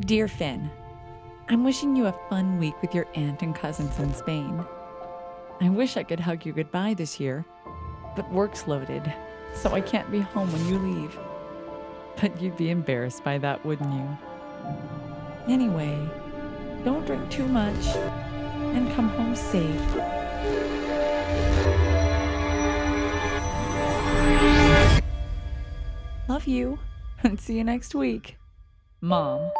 Dear Finn, I'm wishing you a fun week with your aunt and cousins in Spain. I wish I could hug you goodbye this year, but work's loaded, so I can't be home when you leave. But you'd be embarrassed by that, wouldn't you? Anyway, don't drink too much and come home safe. Love you, and see you next week. Mom.